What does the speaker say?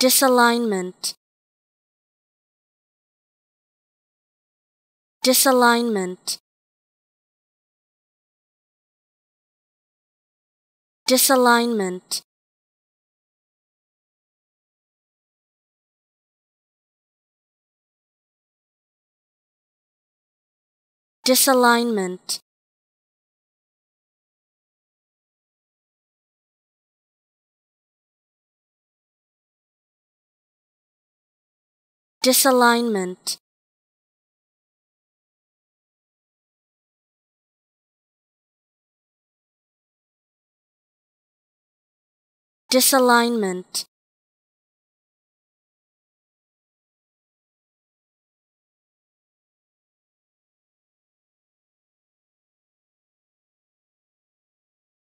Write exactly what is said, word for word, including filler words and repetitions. Disalignment. Disalignment. Disalignment. Disalignment. Disalignment. Disalignment.